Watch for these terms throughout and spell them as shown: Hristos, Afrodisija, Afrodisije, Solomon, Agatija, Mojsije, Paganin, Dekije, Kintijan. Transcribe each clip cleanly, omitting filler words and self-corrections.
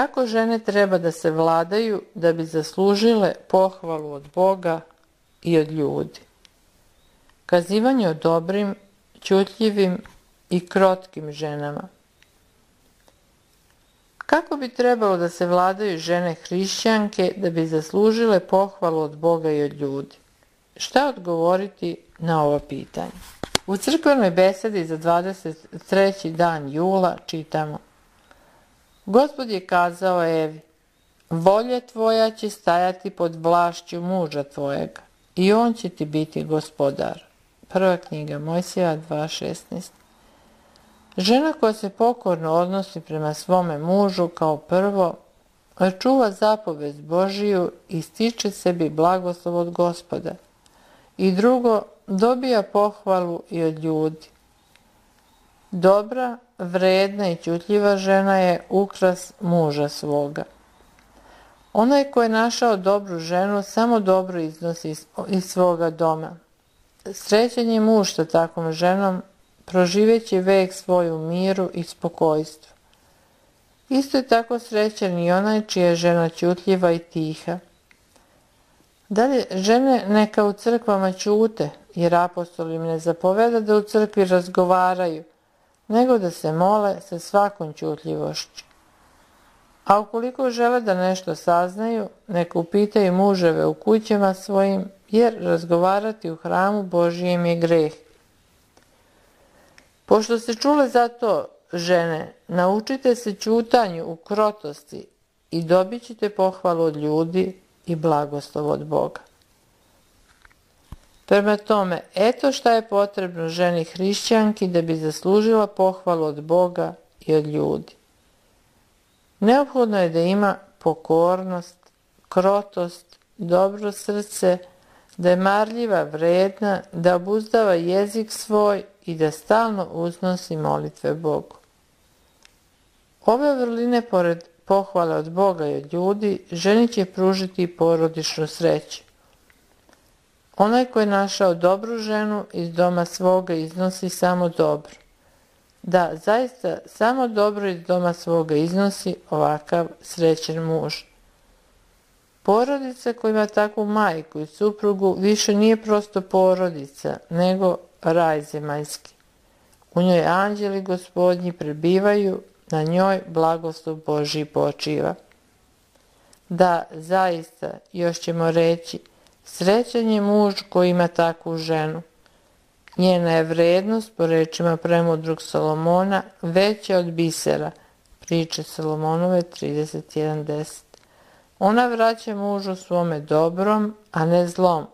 Kako žene treba da se vladaju da bi zaslužile pohvalu od Boga i od ljudi? Kazivanje o dobrim, ćutljivim i krotkim ženama. Kako bi trebalo da se vladaju žene hrišćanke da bi zaslužile pohvalu od Boga i od ljudi? Šta odgovoriti na ovo pitanje? U crkvenoj besedi za 23. dan jula čitamo: Gospod je kazao Evi, volja tvoja će stajati pod vlašću muža tvojega i on će ti biti gospodar. Prva knjiga Mojsijeva 2.16. Žena koja se pokorno odnosi prema svome mužu kao prvo, čuva zapovest Božiju i stiče sebi blagoslov od Gospoda. I drugo, dobija pohvalu i od ljudi. Dobra, vredna i ćutljiva žena je ukras muža svoga. Onaj ko je našao dobru ženu samo dobro iznosi iz svoga doma. Srećen je muž sa takvom ženom, proživeći vek svoju miru i spokojstvu. Isto je tako srećen i onaj čija je žena ćutljiva i tiha. Dalje, žene neka u crkvama ćute, jer apostol im ne zapoveda da u crkvi razgovaraju, nego da se mole sa svakom ćutljivošću. A ukoliko žele da nešto saznaju, neka upitaju muževe u kućama svojim, jer razgovarati u hramu Božijem je greh. Pošto se čule za to, žene, naučite se ćutanju u krotosti i dobit ćete pohvalu od ljudi i blagoslov od Boga. Prema tome, eto šta je potrebno ženi hrišćanki da bi zaslužila pohvalu od Boga i od ljudi. Neophodno je da ima pokornost, krotost, dobro srce, da je marljiva, vredna, da obuzdava jezik svoj i da stalno uznosi molitve Bogu. Ove vrline, pored pohvale od Boga i od ljudi, ženi će pružiti porodičnu sreću. Onaj ko je našao dobru ženu iz doma svoga iznosi samo dobro. Da, zaista, samo dobro iz doma svoga iznosi ovakav srećen muž. Porodica koja ima takvu majku i suprugu više nije prosto porodica, nego raj zemaljski. U njoj anđeli gospodnji prebivaju, na njoj blagoslov Božji počiva. Da, zaista, još ćemo reći, srećan je muž koji ima takvu ženu. Njena je vrednost, po rečima premudrog Solomona, veća od bisera, priče Solomonove 31.10. Ona vraća mužu svome dobrom, a ne zlom.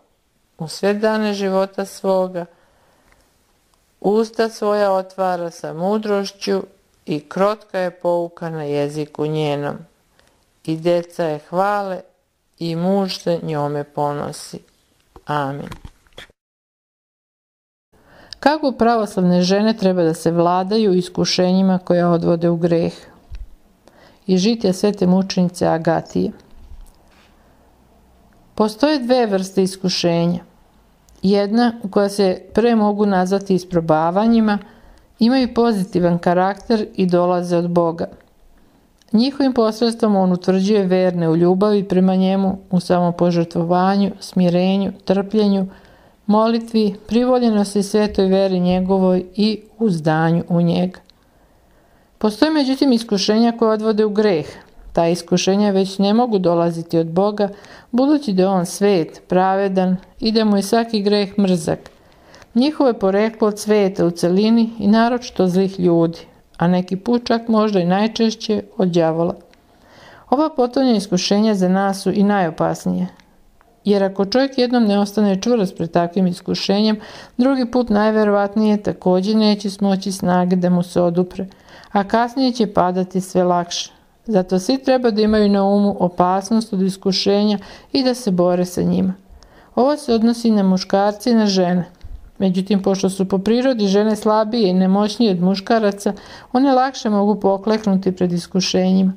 U sve dane života svoga, usta svoja otvara sa mudrošću i krotka je pouka na jeziku njenom. I deca je hvale i muž se njome ponosi. Amin. Kako pravoslavne žene treba da se vladaju iskušenjima koja odvode u greh? Iz žitija svete mučenice Agatije. Postoje dve vrste iskušenja. Jedna, koja se pre mogu nazvati isprobavanjima, imaju pozitivan karakter i dolaze od Boga. Njihovim posredstvom on utvrđuje verne u ljubavi prema njemu, u samopožrtvovanju, smirenju, trpljenju, molitvi, privoljenosti svetoj veri njegovoj i uzdanju u njega. Postoje međutim iskušenja koje odvode u greh. Ta iskušenja već ne mogu dolaziti od Boga, budući da je on svet, pravedan i da mu je svaki greh mrzak. Njihovo je poreklo od sveta u celini i naročito zlih ljudi, a neki put čak možda i najčešće od đavola. Ova potonja iskušenja za nas su i najopasnije, jer ako čovjek jednom ne ostane čvrst pred takvim iskušenjem, drugi put najverovatnije također neće smoći snage da mu se odupre, a kasnije će padati sve lakše. Zato svi treba da imaju na umu opasnost od iskušenja i da se bore sa njima. Ovo se odnosi na muškarce i na žene. Međutim, pošto su po prirodi žene slabije i nemoćnije od muškaraca, one lakše mogu pokleknuti pred iskušenjima.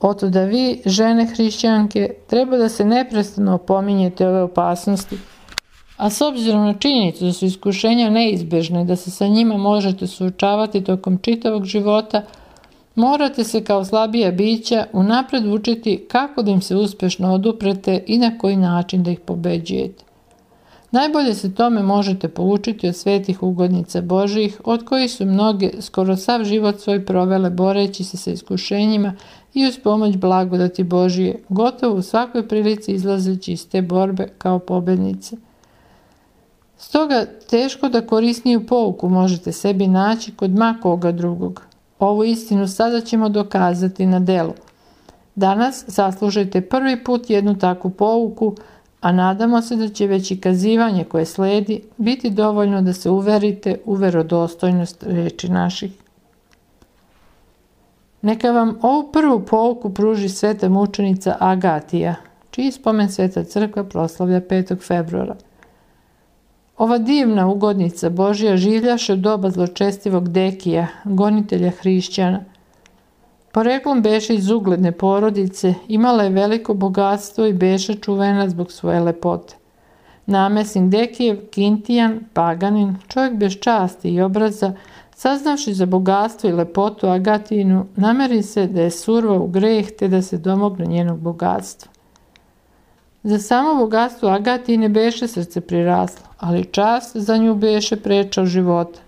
Oto da vi, žene hrišćanke, treba da se neprestano opominjete ove opasnosti. A s obzirom na činjenicu da su iskušenja neizbežne, da se sa njima možete suočavati tokom čitavog života, Morate se kao slabija bića unapred učiti kako da im se uspješno oduprete i na koji način da ih pobeđujete. Najbolje se tome možete poučiti od svetih ugodnica Božjih, od kojih su mnoge skoro sav život svoj provele boreći se sa iskušenjima i uz pomoć blagodati Božije, gotovo u svakoj prilici izlazeći iz te borbe kao pobednice. Stoga teško da korisniju pouku možete sebi naći kod ma koga drugog. Ovu istinu sada ćemo dokazati na delu. Danas saslušajte prvi put jednu takvu pouku, a nadamo se da će već i kazivanje koje sledi biti dovoljno da se uverite u verodostojnost riječi naših. Neka vam ovu prvu pouku pruži sveta mučenica Agatija, čiji spomen sveta crkva proslavlja 5. februara. Ova divna ugodnica Božja življaše doba zločestivog Dekija, gonitelja hrišćana. Poreklom beše iz ugledne porodice, imala je veliko bogatstvo i beše čuvena zbog svoje lepote. Namesnik Dekijev, Kintijan, Paganin, čovjek bez časti i obraza, saznavši za bogatstvo i lepotu Agatinu, nameri se da je surva u greh te da se domogne njenog bogatstva. Za samo bogatstvo Agatine beše srce priraslo, ali čast za nju beše preča od života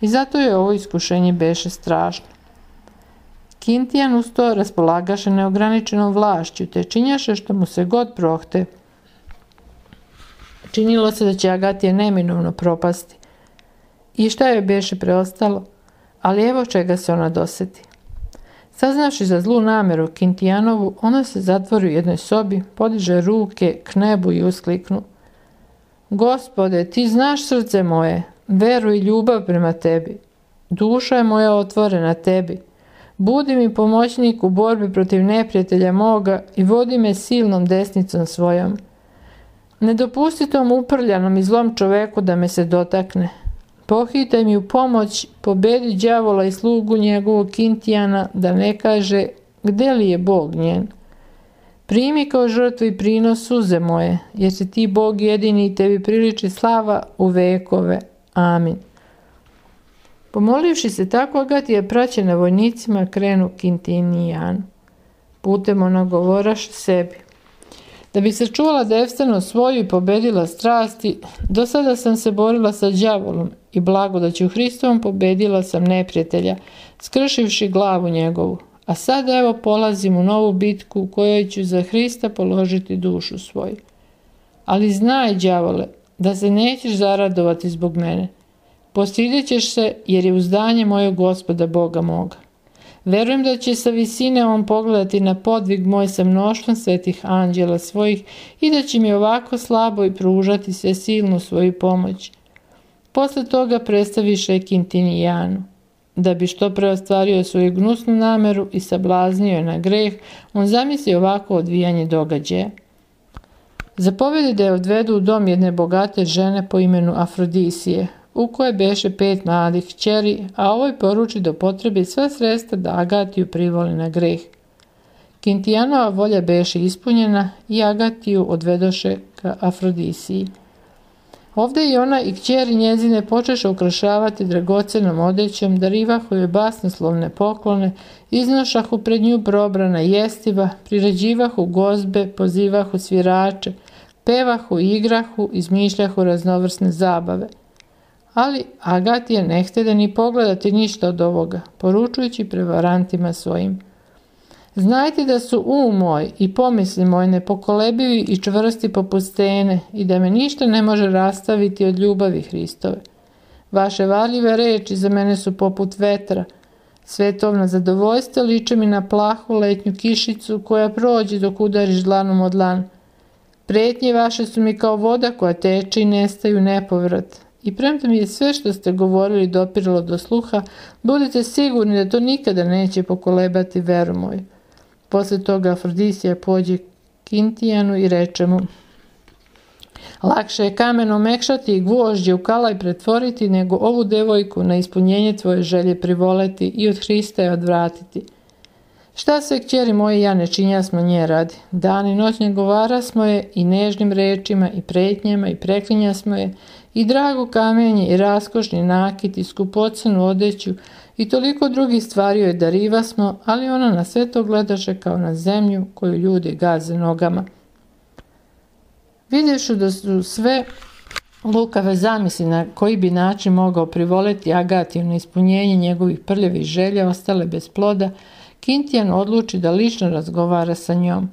i zato je ovo iskušenje beše strašno. Kintijan uz to raspolagaše neograničenom vlašću te činjaše što mu se god prohte. Činilo se da će Agatija neminovno propasti. I šta joj beše preostalo? Ali evo čega se ona doseti. Saznavši za zlu nameru Kintijanovu, ona se zatvori u jednoj sobi, podiže ruke k nebu i uskliknu: Gospode, ti znaš srce moje, veru i ljubav prema tebi. Duša je moja otvorena tebi. Budi mi pomoćnik u borbi protiv neprijatelja moga i vodi me silnom desnicom svojom. Ne dopusti tom uprljanom i zlom čoveku da me se dotakne. Pohitaj mi u pomoć, pobedi đavola i slugu njegovog Kintijana, da ne kaže gde li je Bog njen. Primi kao žrtvu i prinos suze moje, jer si ti Bog jedini i tebi priliči slava u vekove. Amin. Pomolivši se tako, Agatija praćena vojnicima krenu Kintinijanu. Putem ona govoraše sebi: da bi sačuvala devstveno svoju i pobedila strasti, do sada sam se borila sa đavolom i blagodaću Hristovom pobedila sam neprijatelja, skršivši glavu njegovu. A sad evo polazim u novu bitku u kojoj ću za Hrista položiti dušu svoju. Ali znaj, đavole, da se nećeš zaradovati zbog mene. Postidjet ćeš se jer je uzdanje mojeg Gospoda Boga moga. Verujem da će sa visine on pogledati na podvig moj sa mnoštvom svetih anđela svojih i da će mi ovako slabo i pružati sve silnu svoju pomoć. Posle toga predstaviše Kintinijanu. Da bi što pre ostvario svoju gnusnu nameru i sablaznio je na greh, on zamisli ovako odvijanje događaja. Zapovedi da je odvedu u dom jedne bogate žene po imenu Afrodisije, u koje beše 5 mladih kćeri, a ovoj poruči da potrebi sva sredstva da Agatiju privoli na greh. Kintijanova volja beše ispunjena i Agatiju odvedoše ka Afrodisiji. Ovdje i ona i kćeri njezine počeše ukrašavati dragocenom odećom, darivahu joj basnoslovne poklone, iznošahu pred nju probrana jestiva, priređivahu gozbe, pozivahu svirače, pevahu i igrahu, izmišljahu raznovrsne zabave. Ali Agatija ne htede ni pogledati ništa od ovoga, poručujući prevarantima svojim: znajte da su um moj i pomisli moj nepokolebivi i čvrsti poput stene i da me ništa ne može rastaviti od ljubavi Hristove. Vaše varljive reči za mene su poput vetra. Svetovna zadovoljstva liče mi na plahu letnju kišicu koja prođe dok udariš dlanom o dlan. Pretnje vaše su mi kao voda koja teče i nestaju nepovrat. I premda mi je sve što ste govorili dopiralo do sluha, budite sigurni da to nikada neće pokolebati veru moju. Posle toga Afrodisija pođe Kintijanu i reče mu: lakše je kamen omekšati i gvožđe u kalaj pretvoriti nego ovu devojku na ispunjenje tvoje želje privoleti i od Hrista je odvratiti. Šta sve kćeri moje ja ne činja smo nje radi. Dan i noć negovara smo je i nežnim rečima i pretnjama i preklinja smo je i drago kamenje i raskošni nakit i skupocenu odeću I toliko drugih stvari joj dariva smo, ali ona na sve to gledaše kao na zemlju koju ljudi gaze nogama. Vidješu da su sve lukave zamisli na koji bi način mogao privoleti Agatiju na ispunjenje njegovih prljavih želja ostale bez ploda, Kintijan odluči da lično razgovara sa njom.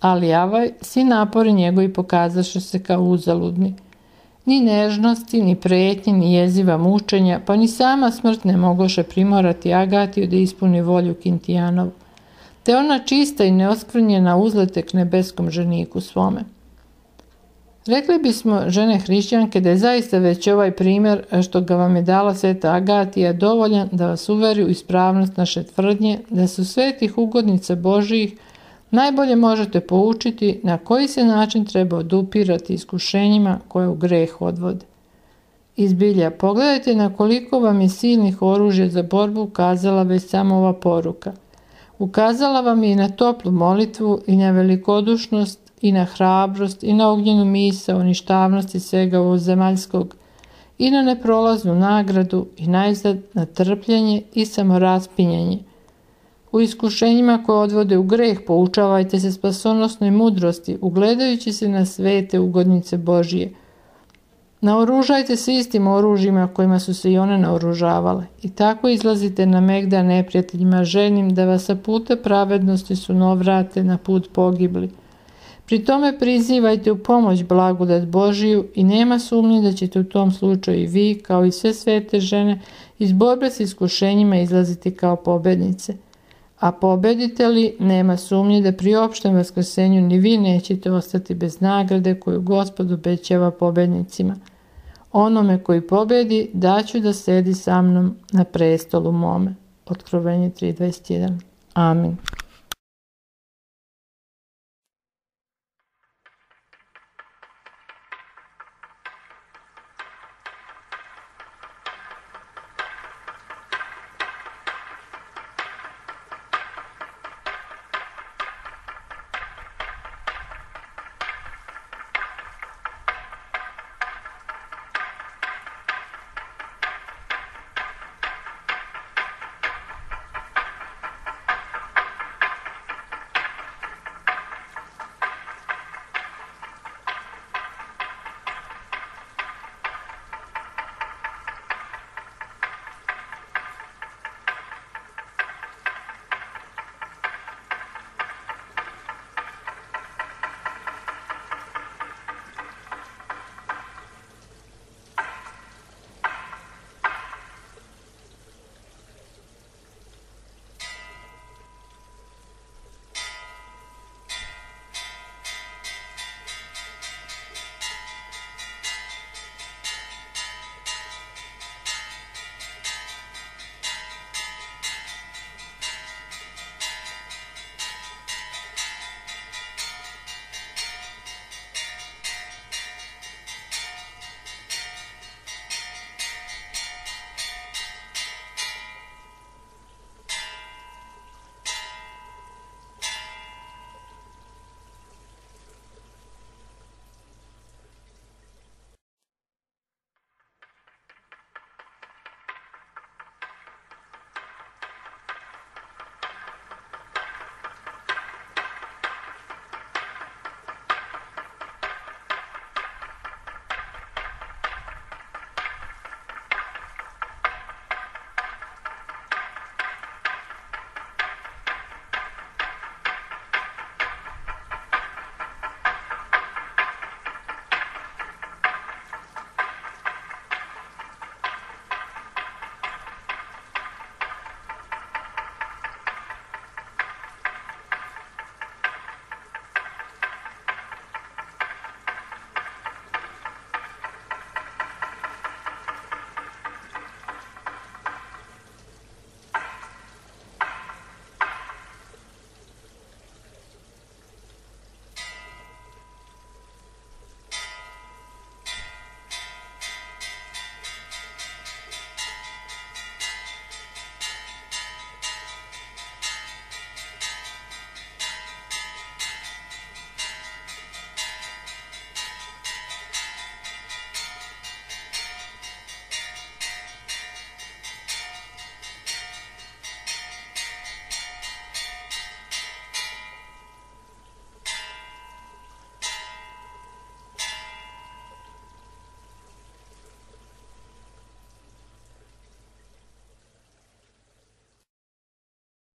Ali avaj, svi napori njegovi pokazaše se kao uzaludni. Ni nežnosti, ni pretnje, ni jeziva mučenja, pa ni sama smrt ne mogoše primorati Agatiju da ispuni volju Kintijanovu, te ona čista i neoskvrnjena uzlete k nebeskom ženiku svome. Rekli bismo, žene hrišćanke, da je zaista već ovaj primjer što ga vam je dala sveta Agatija dovoljan da vas uveri u ispravnost naše tvrdnje, da su svetih ugodnica Božijih najbolje možete poučiti na koji se način treba odupirati iskušenjima koje u greh odvode. Izbilja, pogledajte na koliko vam je silnih oružja za borbu ukazala već samo ova poruka. Ukazala vam je i na toplu molitvu, i na velikodušnost, i na hrabrost, i na ognjenu misao, ništavnosti svega ovozemaljskog, i na neprolaznu nagradu, i najzad na trpljenje i samoraspinjanje. U iskušenjima koje odvode u greh poučavajte se spasonosnoj mudrosti, ugledajući se na svete ugodnice Božije. Naoružajte se istim oružjima kojima su se i one naoružavale i tako izlazite na megdan neprijateljima željnim da vas sa puta pravednosti sunovrate na put pogibli. Pri tome prizivajte u pomoć blagodat Božiju i nema sumnje da ćete u tom slučaju i vi, kao i sve svete žene, iz borbe s iskušenjima izlaziti kao pobednice. A pobedite li, nema sumnje da pri opštem vaskrsenju ni vi nećete ostati bez nagrade koju Gospod obećava pobednicima. Onome koji pobedi daću da sedi sa mnom na prestolu mome. Otkrovenje 3.21. Amin.